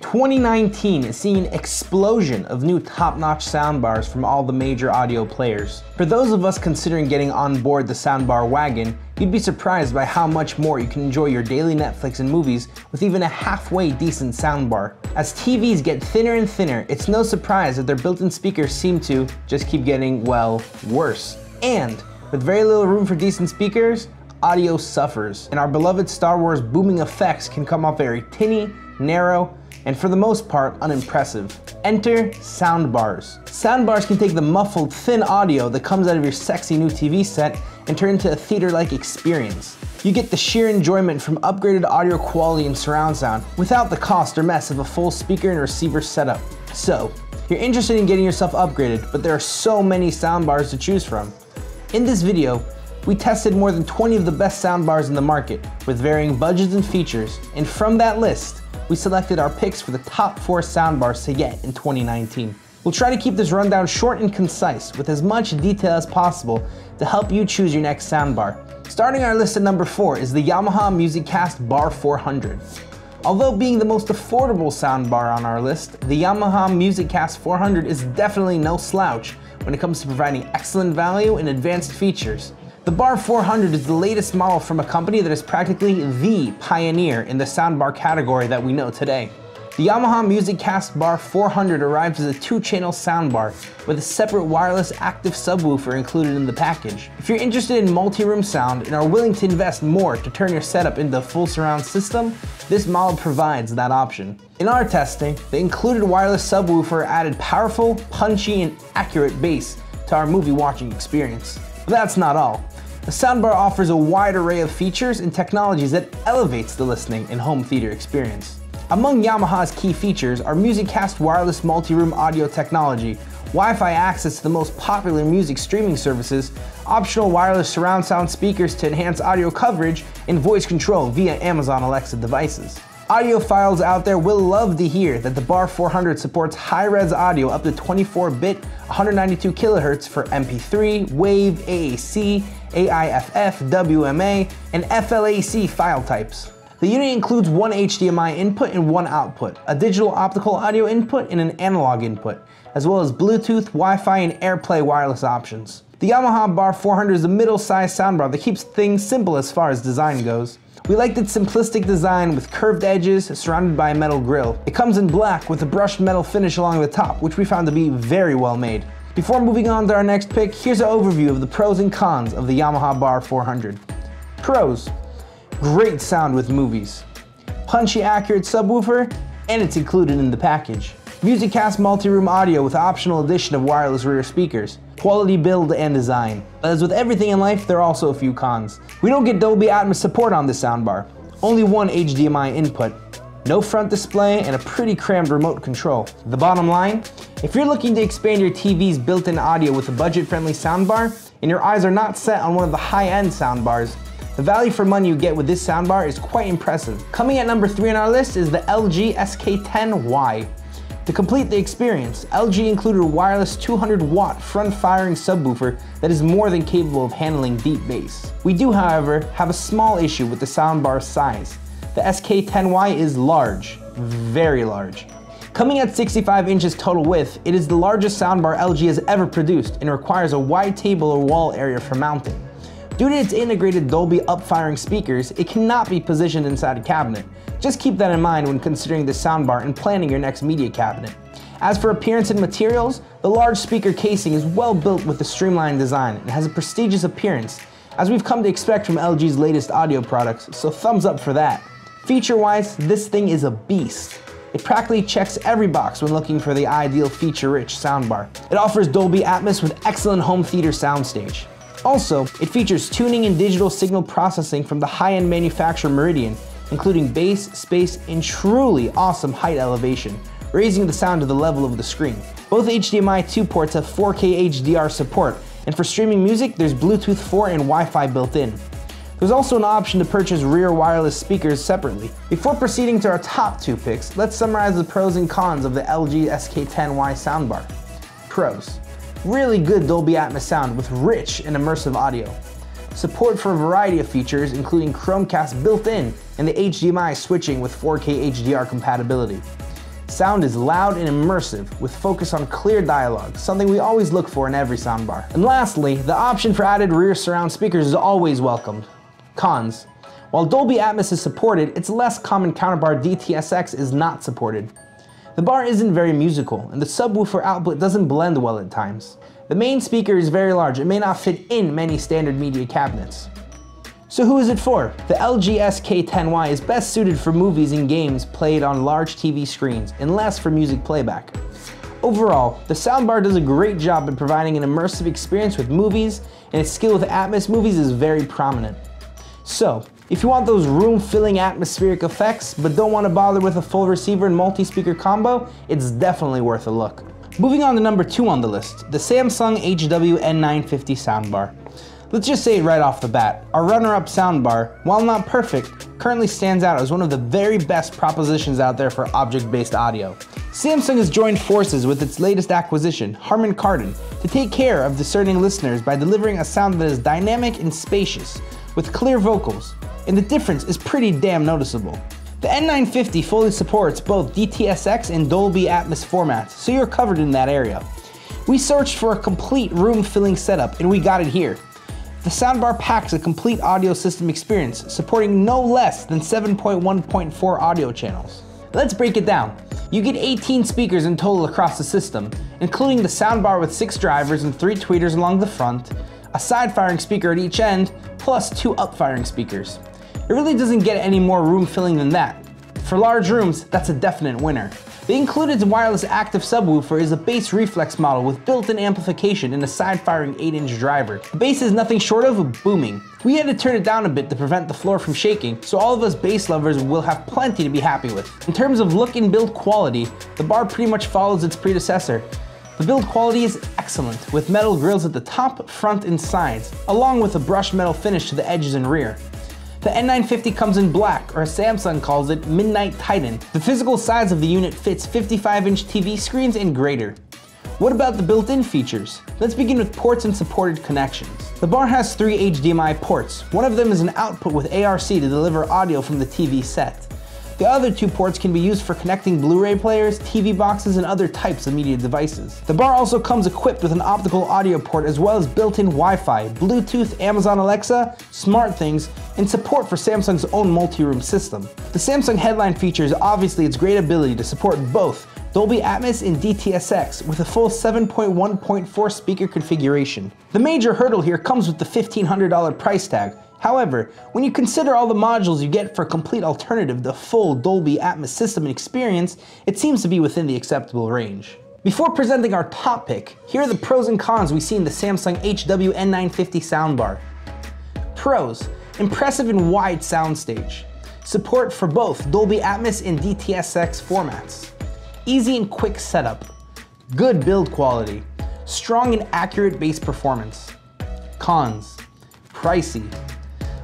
2019 is seeing an explosion of new top-notch soundbars from all the major audio players. For those of us considering getting on board the soundbar wagon, you'd be surprised by how much more you can enjoy your daily Netflix and movies with even a halfway decent soundbar. As TVs get thinner and thinner, it's no surprise that their built-in speakers seem to just keep getting, well, worse. And with very little room for decent speakers, audio suffers, and our beloved Star Wars booming effects can come off very tinny, narrow, and for the most part, unimpressive. Enter soundbars. Soundbars can take the muffled, thin audio that comes out of your sexy new TV set and turn into a theater-like experience. You get the sheer enjoyment from upgraded audio quality and surround sound without the cost or mess of a full speaker and receiver setup. So, you're interested in getting yourself upgraded, but there are so many soundbars to choose from. In this video, we tested more than 20 of the best soundbars in the market, with varying budgets and features, and from that list, we selected our picks for the top 4 soundbars to get in 2019. We'll try to keep this rundown short and concise with as much detail as possible to help you choose your next soundbar. Starting our list at number 4 is the Yamaha MusicCast Bar 400. Although being the most affordable soundbar on our list, the Yamaha MusicCast 400 is definitely no slouch when it comes to providing excellent value and advanced features. The Bar 400 is the latest model from a company that is practically the pioneer in the soundbar category that we know today. The Yamaha MusicCast Bar 400 arrives as a 2-channel soundbar with a separate wireless active subwoofer included in the package. If you're interested in multi-room sound and are willing to invest more to turn your setup into a full surround system, this model provides that option. In our testing, the included wireless subwoofer added powerful, punchy, and accurate bass to our movie watching experience. But that's not all. The soundbar offers a wide array of features and technologies that elevates the listening and home theater experience. Among Yamaha's key features are MusicCast wireless multi-room audio technology, Wi-Fi access to the most popular music streaming services, optional wireless surround sound speakers to enhance audio coverage, and voice control via Amazon Alexa devices. Audiophiles out there will love to hear that the Bar 400 supports high-res audio up to 24-bit, 192 kHz for MP3, WAV, AAC, AIFF, WMA, and FLAC file types. The unit includes 1 HDMI input and 1 output, a digital optical audio input and an analog input, as well as Bluetooth, Wi-Fi, and AirPlay wireless options. The Yamaha Bar 400 is a middle-sized soundbar that keeps things simple as far as design goes. We liked its simplistic design with curved edges surrounded by a metal grille. It comes in black with a brushed metal finish along the top, which we found to be very well made. Before moving on to our next pick, here's an overview of the pros and cons of the Yamaha Bar 400. Pros: great sound with movies, punchy accurate subwoofer, and it's included in the package. MusicCast multi-room audio with optional addition of wireless rear speakers. Quality build and design. As with everything in life, there are also a few cons. We don't get Dolby Atmos support on this soundbar. Only 1 HDMI input, no front display, and a pretty crammed remote control. The bottom line, if you're looking to expand your TV's built-in audio with a budget-friendly soundbar, and your eyes are not set on one of the high-end soundbars, the value for money you get with this soundbar is quite impressive. Coming at number 3 on our list is the LG SK10Y. To complete the experience, LG included a wireless 200-watt front-firing subwoofer that is more than capable of handling deep bass. We do, however, have a small issue with the soundbar's size. The SK10Y is large, very large. Coming at 65 inches total width, it is the largest soundbar LG has ever produced and requires a wide table or wall area for mounting. Due to its integrated Dolby up-firing speakers, it cannot be positioned inside a cabinet. Just keep that in mind when considering the soundbar and planning your next media cabinet. As for appearance and materials, the large speaker casing is well built with a streamlined design and has a prestigious appearance, as we've come to expect from LG's latest audio products, so thumbs up for that. Feature-wise, this thing is a beast. It practically checks every box when looking for the ideal feature-rich soundbar. It offers Dolby Atmos with excellent home theater soundstage. Also, it features tuning and digital signal processing from the high-end manufacturer Meridian, including bass, space, and truly awesome height elevation, raising the sound to the level of the screen. Both HDMI 2 ports have 4K HDR support, and for streaming music, there's Bluetooth 4 and Wi-Fi built in. There's also an option to purchase rear wireless speakers separately. Before proceeding to our top 2 picks, let's summarize the pros and cons of the LG SK10Y soundbar. Pros: really good Dolby Atmos sound with rich and immersive audio. Support for a variety of features including Chromecast built-in and the HDMI switching with 4K HDR compatibility. Sound is loud and immersive, with focus on clear dialogue, something we always look for in every soundbar. And lastly, the option for added rear surround speakers is always welcomed. Cons. While Dolby Atmos is supported, its less common counterbar DTS:X is not supported. The bar isn't very musical, and the subwoofer output doesn't blend well at times. The main speaker is very large and may not fit in many standard media cabinets. So who is it for? The LG SK10Y is best suited for movies and games played on large TV screens, and less for music playback. Overall, the soundbar does a great job in providing an immersive experience with movies, and its skill with Atmos movies is very prominent. So, if you want those room-filling atmospheric effects, but don't want to bother with a full receiver and multi-speaker combo, it's definitely worth a look. Moving on to number 2 on the list, the Samsung HW-N950 soundbar. Let's just say it right off the bat, our runner-up soundbar, while not perfect, currently stands out as one of the very best propositions out there for object-based audio. Samsung has joined forces with its latest acquisition, Harman Kardon, to take care of discerning listeners by delivering a sound that is dynamic and spacious, with clear vocals, and the difference is pretty damn noticeable. The N950 fully supports both DTS:X and Dolby Atmos formats, so you're covered in that area. We searched for a complete room-filling setup, and we got it here. The soundbar packs a complete audio system experience, supporting no less than 7.1.4 audio channels. Let's break it down. You get 18 speakers in total across the system, including the soundbar with 6 drivers and 3 tweeters along the front, a side-firing speaker at each end, plus 2 up-firing speakers. It really doesn't get any more room filling than that. For large rooms, that's a definite winner. The included wireless active subwoofer is a Bose reflex model with built-in amplification and a side-firing 8-inch driver. The bass is nothing short of booming. We had to turn it down a bit to prevent the floor from shaking, so all of us bass lovers will have plenty to be happy with. In terms of look and build quality, the bar pretty much follows its predecessor. The build quality is excellent, with metal grills at the top, front, and sides, along with a brushed metal finish to the edges and rear. The N950 comes in black, or as Samsung calls it, Midnight Titan. The physical size of the unit fits 55-inch TV screens and greater. What about the built-in features? Let's begin with ports and supported connections. The bar has 3 HDMI ports. One of them is an output with ARC to deliver audio from the TV set. The other 2 ports can be used for connecting Blu-ray players, TV boxes, and other types of media devices. The bar also comes equipped with an optical audio port as well as built-in Wi-Fi, Bluetooth, Amazon Alexa, SmartThings, and support for Samsung's own multi-room system. The Samsung headline feature is obviously its great ability to support both Dolby Atmos and DTS:X with a full 7.1.4 speaker configuration. The major hurdle here comes with the $1,500 price tag. However, when you consider all the modules you get for a complete alternative to full Dolby Atmos system and experience, it seems to be within the acceptable range. Before presenting our top pick, here are the pros and cons we see in the Samsung HW-N950 soundbar. Pros: impressive and wide soundstage. Support for both Dolby Atmos and DTS:X formats. Easy and quick setup. Good build quality. Strong and accurate bass performance. Cons: pricey.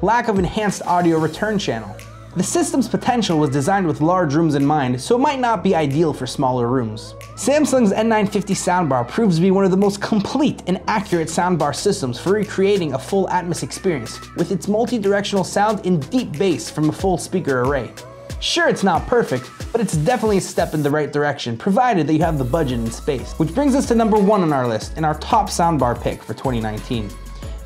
Lack of enhanced audio return channel. The system's potential was designed with large rooms in mind, so it might not be ideal for smaller rooms. Samsung's N950 soundbar proves to be one of the most complete and accurate soundbar systems for recreating a full Atmos experience, with its multi-directional sound and deep bass from a full speaker array. Sure, it's not perfect, but it's definitely a step in the right direction, provided that you have the budget and space. Which brings us to number 1 on our list, and our top soundbar pick for 2019.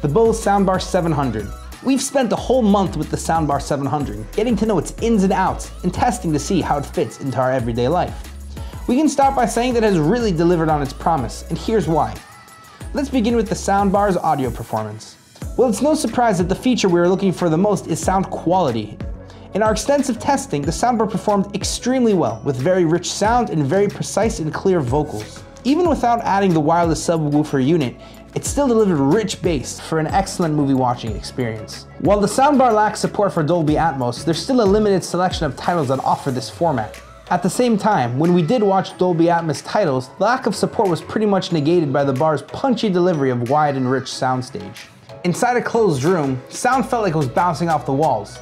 The Bose Soundbar 700. We've spent a whole month with the Soundbar 700, getting to know its ins and outs and testing to see how it fits into our everyday life. We can start by saying that it has really delivered on its promise, and here's why. Let's begin with the soundbar's audio performance. Well, it's no surprise that the feature we are looking for the most is sound quality. In our extensive testing, the soundbar performed extremely well, with very rich sound and very precise and clear vocals. Even without adding the wireless subwoofer unit, it still delivered rich bass for an excellent movie watching experience. While the soundbar lacks support for Dolby Atmos, there's still a limited selection of titles that offer this format. At the same time, when we did watch Dolby Atmos titles, the lack of support was pretty much negated by the bar's punchy delivery of wide and rich soundstage. Inside a closed room, sound felt like it was bouncing off the walls.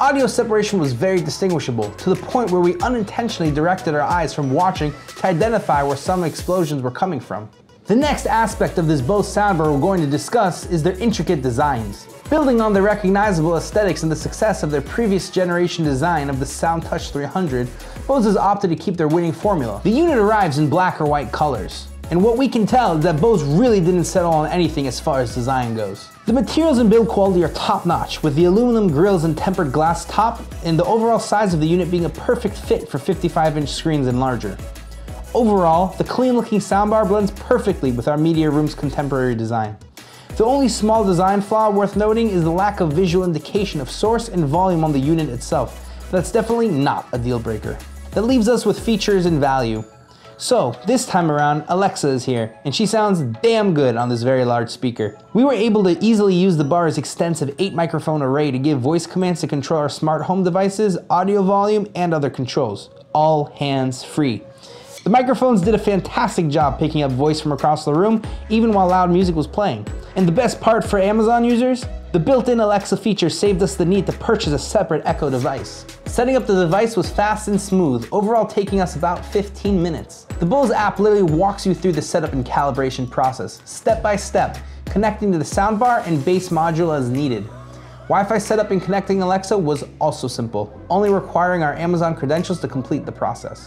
Audio separation was very distinguishable, to the point where we unintentionally directed our eyes from watching to identify where some explosions were coming from. The next aspect of this Bose soundbar we're going to discuss is their intricate designs. Building on their recognizable aesthetics and the success of their previous generation design of the SoundTouch 300, Bose has opted to keep their winning formula. The unit arrives in black or white colors. And what we can tell is that Bose really didn't settle on anything as far as design goes. The materials and build quality are top-notch, with the aluminum grills and tempered glass top, and the overall size of the unit being a perfect fit for 55-inch screens and larger. Overall, the clean-looking soundbar blends perfectly with our media room's contemporary design. The only small design flaw worth noting is the lack of visual indication of source and volume on the unit itself. That's definitely not a deal breaker. That leaves us with features and value. So, this time around, Alexa is here, and she sounds damn good on this very large speaker. We were able to easily use the bar's extensive 8-microphone array to give voice commands to control our smart home devices, audio volume, and other controls, all hands-free. The microphones did a fantastic job picking up voice from across the room, even while loud music was playing. And the best part for Amazon users? The built-in Alexa feature saved us the need to purchase a separate Echo device. Setting up the device was fast and smooth, overall taking us about 15 minutes. The Bose app literally walks you through the setup and calibration process, step by step, connecting to the soundbar and bass module as needed. Wi-Fi setup and connecting Alexa was also simple, only requiring our Amazon credentials to complete the process.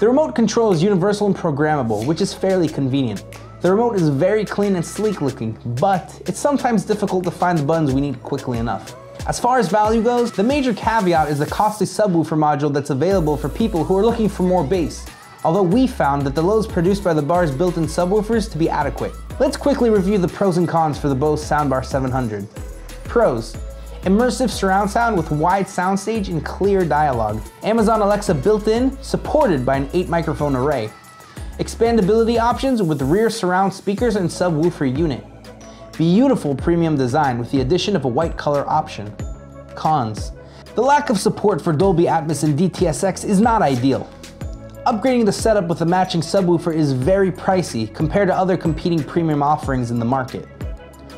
The remote control is universal and programmable, which is fairly convenient. The remote is very clean and sleek looking, but it's sometimes difficult to find the buttons we need quickly enough. As far as value goes, the major caveat is the costly subwoofer module that's available for people who are looking for more bass, although we found that the lows produced by the bar's built-in subwoofers to be adequate. Let's quickly review the pros and cons for the Bose Soundbar 700. Pros: immersive surround sound with wide soundstage and clear dialogue. Amazon Alexa built-in, supported by an 8-microphone array. Expandability options with rear surround speakers and subwoofer unit. Beautiful premium design with the addition of a white color option. Cons: the lack of support for Dolby Atmos and DTS:X is not ideal. Upgrading the setup with a matching subwoofer is very pricey compared to other competing premium offerings in the market.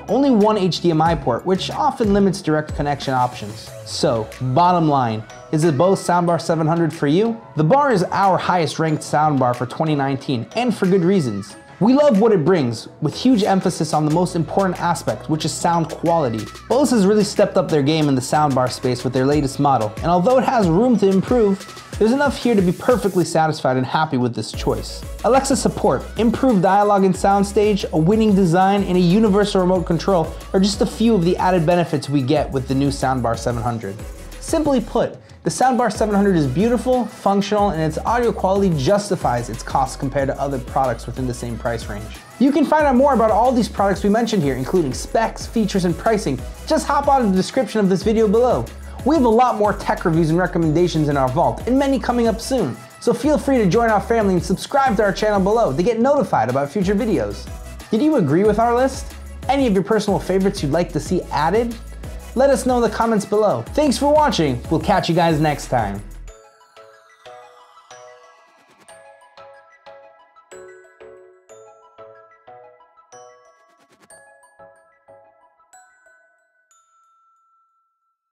Only one HDMI port, which often limits direct connection options. So, bottom line, is the Bose Soundbar 700 for you? The bar is our highest ranked soundbar for 2019, and for good reasons. We love what it brings, with huge emphasis on the most important aspect, which is sound quality. Bose has really stepped up their game in the soundbar space with their latest model, and although it has room to improve, there's enough here to be perfectly satisfied and happy with this choice. Alexa support, improved dialogue and soundstage, a winning design, and a universal remote control are just a few of the added benefits we get with the new Soundbar 700. Simply put, the Soundbar 700 is beautiful, functional, and its audio quality justifies its cost compared to other products within the same price range. You can find out more about all these products we mentioned here, including specs, features, and pricing. Just hop on to the description of this video below. We have a lot more tech reviews and recommendations in our vault, and many coming up soon, so feel free to join our family and subscribe to our channel below to get notified about future videos. Did you agree with our list? Any of your personal favorites you'd like to see added? Let us know in the comments below. Thanks for watching, we'll catch you guys next time.